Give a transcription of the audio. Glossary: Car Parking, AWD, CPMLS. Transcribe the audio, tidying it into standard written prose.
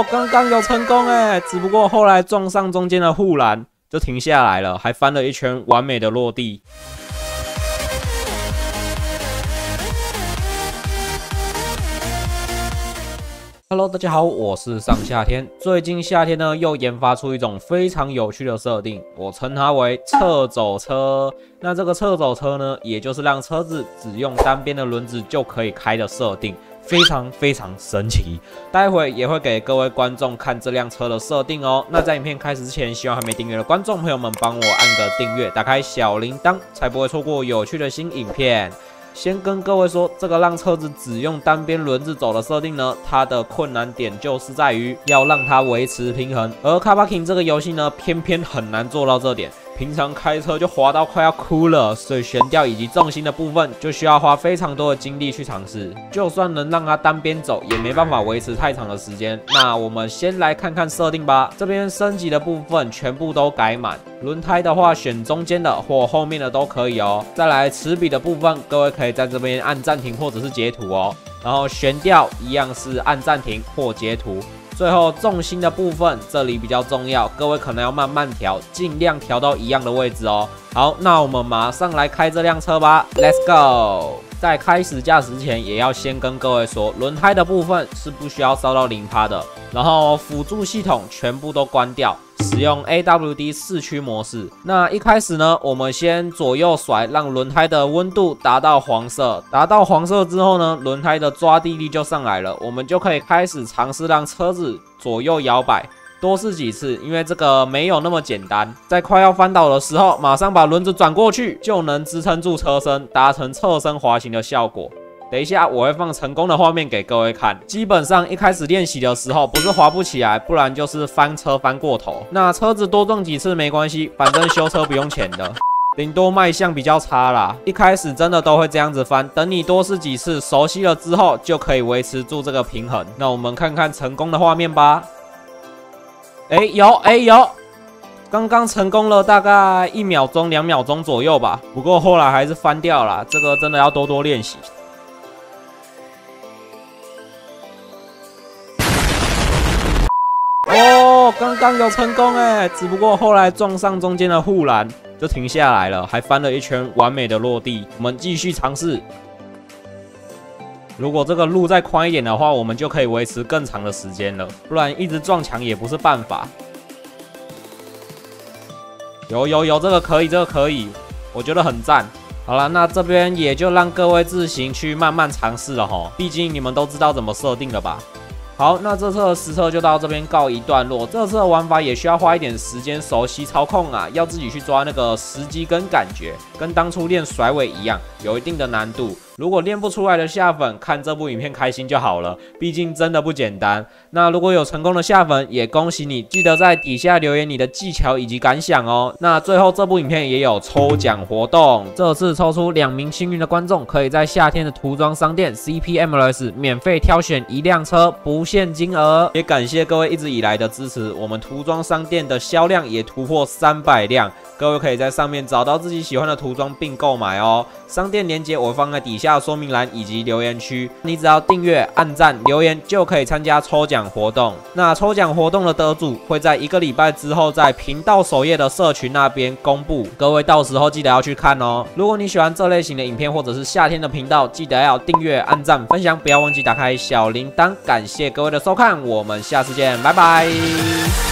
哦，刚刚有成功哎，只不过后来撞上中间的护栏，就停下来了，还翻了一圈，完美的落地。 Hello， 大家好，我是上夏天。最近夏天呢，又研发出一种非常有趣的设定，我称它为侧走车。那这个侧走车呢，也就是让车子只用单边的轮子就可以开的设定，非常神奇。待会也会给各位观众看这辆车的设定哦。那在影片开始之前，希望还没订阅的观众朋友们帮我按个订阅，打开小铃铛，才不会错过有趣的新影片。 先跟各位说，这个让车子只用单边轮子走的设定呢，它的困难点就是在于要让它维持平衡，而 Car Parking 这个游戏呢，偏偏很难做到这点。 平常开车就滑到快要哭了，所以悬吊以及重心的部分就需要花非常多的精力去尝试。就算能让它单边走，也没办法维持太长的时间。那我们先来看看设定吧。这边升级的部分全部都改满，轮胎的话选中间的或后面的都可以哦。再来齿比的部分，各位可以在这边按暂停或者是截图哦。然后悬吊一样是按暂停或截图。 最后重心的部分，这里比较重要，各位可能要慢慢调，尽量调到一样的位置哦。好，那我们马上来开这辆车吧 ，Let's go！ 在开始驾驶前，也要先跟各位说，轮胎的部分是不需要烧到 0% 的，然后辅助系统全部都关掉，使用 AWD 四驱模式。那一开始呢，我们先左右甩，让轮胎的温度达到黄色。达到黄色之后呢，轮胎的抓地力就上来了，我们就可以开始尝试让车子左右摇摆。 多试几次，因为这个没有那么简单。在快要翻倒的时候，马上把轮子转过去，就能支撑住车身，达成侧身滑行的效果。等一下我会放成功的画面给各位看。基本上一开始练习的时候，不是滑不起来，不然就是翻车翻过头。那车子多撞几次没关系，反正修车不用钱的。 顶多卖相比较差啦，一开始真的都会这样子翻，等你多试几次，熟悉了之后就可以维持住这个平衡。那我们看看成功的画面吧。 哎有，刚刚成功了，大概1秒钟、2秒钟左右吧。不过后来还是翻掉了，这个真的要多多练习。哦，刚刚有成功哎，只不过后来撞上中间的护栏，就停下来了，还翻了一圈，完美的落地。我们继续尝试。 如果这个路再宽一点的话，我们就可以维持更长的时间了，不然一直撞墙也不是办法。有，这个可以，这个可以，我觉得很赞。好了，那这边也就让各位自行去慢慢尝试了吼，毕竟你们都知道怎么设定了吧。 好，那这次的实测就到这边告一段落。这次的玩法也需要花一点时间熟悉操控啊，要自己去抓那个时机跟感觉，跟当初练甩尾一样，有一定的难度。如果练不出来的下粉，看这部影片开心就好了，毕竟真的不简单。那如果有成功的下粉，也恭喜你，记得在底下留言你的技巧以及感想哦。那最后这部影片也有抽奖活动，这次抽出2名幸运的观众，可以在夏天的涂装商店 CPMLS 免费挑选一辆车，不。 现金额，也感谢各位一直以来的支持，我们涂装商店的销量也突破300辆，各位可以在上面找到自己喜欢的涂装并购买哦。商店链接我放在底下说明栏以及留言区，你只要订阅、按赞、留言就可以参加抽奖活动。那抽奖活动的得主会在1个礼拜之后在频道首页的社群那边公布，各位到时候记得要去看哦。如果你喜欢这类型的影片或者是夏天的频道，记得要订阅、按赞、分享，不要忘记打开小铃铛，感谢各位的收看，我们下次见，拜拜。